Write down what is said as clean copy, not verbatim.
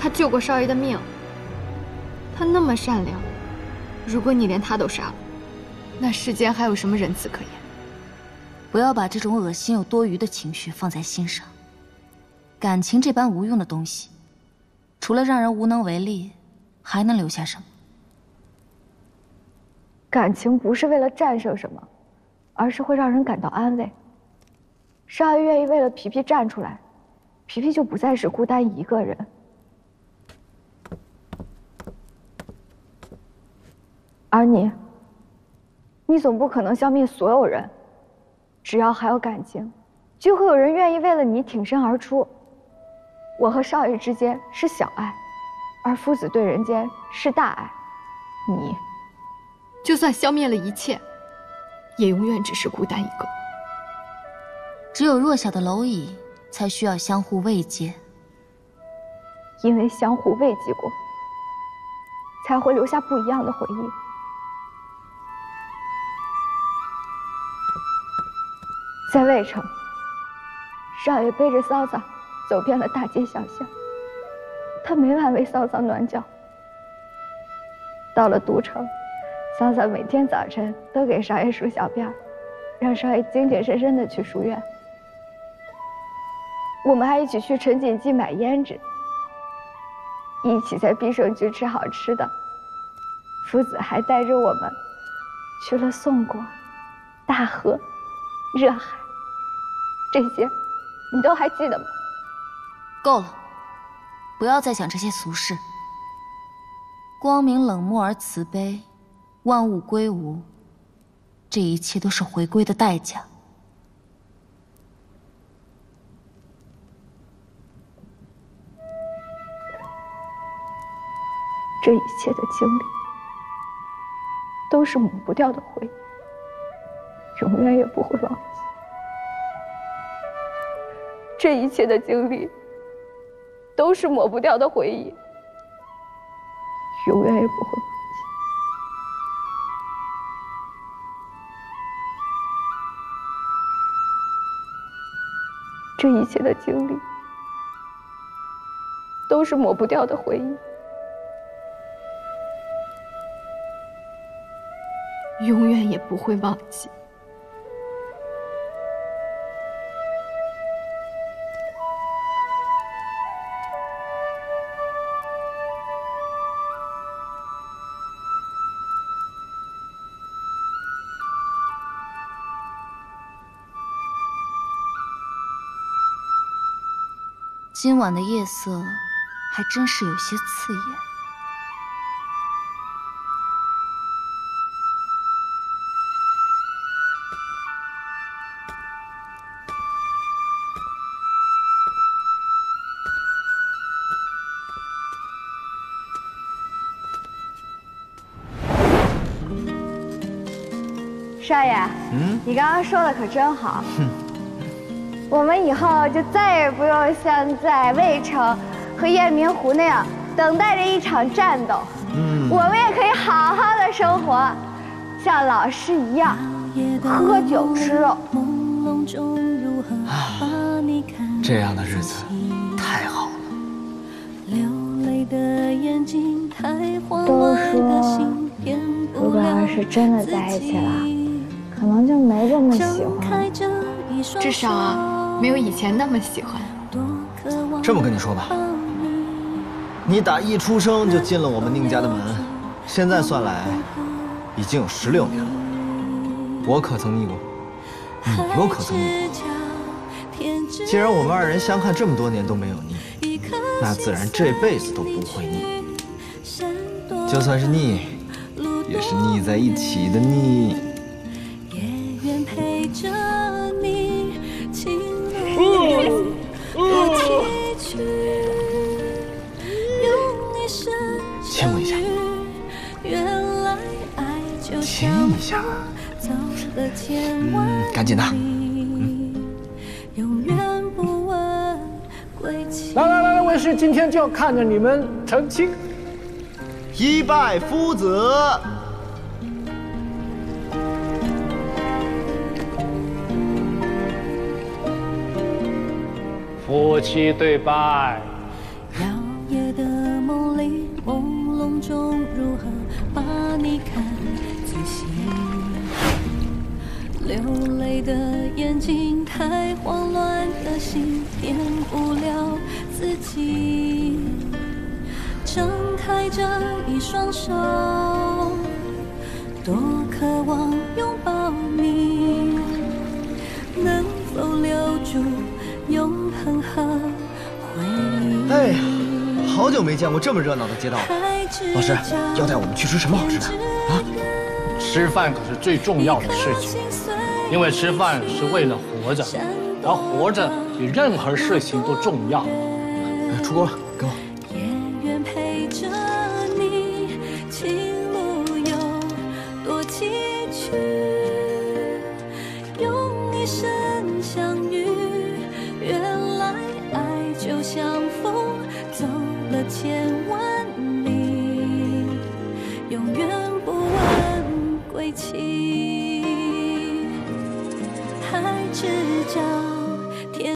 他救过少爷的命，他那么善良，如果你连他都杀了，那世间还有什么仁慈可言？不要把这种恶心又多余的情绪放在心上。感情这般无用的东西，除了让人无能为力，还能留下什么？感情不是为了战胜什么，而是会让人感到安慰。少爷愿意为了皮皮站出来，皮皮就不再是孤单一个人。而你，你总不可能消灭所有人，只要还有感情，就会有人愿意为了你挺身而出。我和少爷之间是小爱，而夫子对人间是大爱。你，就算消灭了一切，也永远只是孤单一个。只有弱小的蝼蚁才需要相互慰藉，因为相互慰藉过，才会留下不一样的回忆。在魏城，少爷背着嫂嫂走遍了大街小巷，他每晚为嫂嫂暖脚。到了都城，嫂嫂每天早晨都给少爷数小辫儿，让少爷精精神神的去书院。我们还一起去陈锦记买胭脂，一起在必胜局吃好吃的。夫子还带着我们去了宋国、大河、热海，这些你都还记得吗？够了，不要再讲这些俗事。光明冷漠而慈悲，万物归无，这一切都是回归的代价。这一切的经历，都是抹不掉的回忆。永远也不会忘记，这一切的经历都是抹不掉的回忆，永远也不会忘记。这一切的经历都是抹不掉的回忆，永远也不会忘记。今晚的夜色还真是有些刺眼。少爷，你刚刚说的可真好。我们以后就再也不用像在魏城和雁鸣湖那样等待着一场战斗，我们也可以好好的生活，像老师一样喝酒吃肉。这样的日子太好了。都说如果要是真的在一起了，可能就没这么喜欢了，至少啊没有以前那么喜欢。这么跟你说吧，你打一出生就进了我们宁家的门，现在算来，已经有16年了。我可曾腻过？你又可曾腻过？既然我们二人相看这么多年都没有腻，那自然这辈子都不会腻。就算是腻，也是腻在一起的腻。亲我一下，亲一下，赶紧的，来来来，卫氏今天就要看着你们成亲，一拜夫子。夫妻对拜。中如何把你看仔细？流泪的眼睛，太慌乱的心，玷污了自己。张开这一双手，多渴望拥抱你，能否留住永恒和回忆？哎呀！ 好久没见过这么热闹的街道了，老师要带我们去吃什么好吃的啊？吃饭可是最重要的事情，因为吃饭是为了活着，而活着比任何事情都重要。出锅了，给我。千万里，永远不问归期，还知交。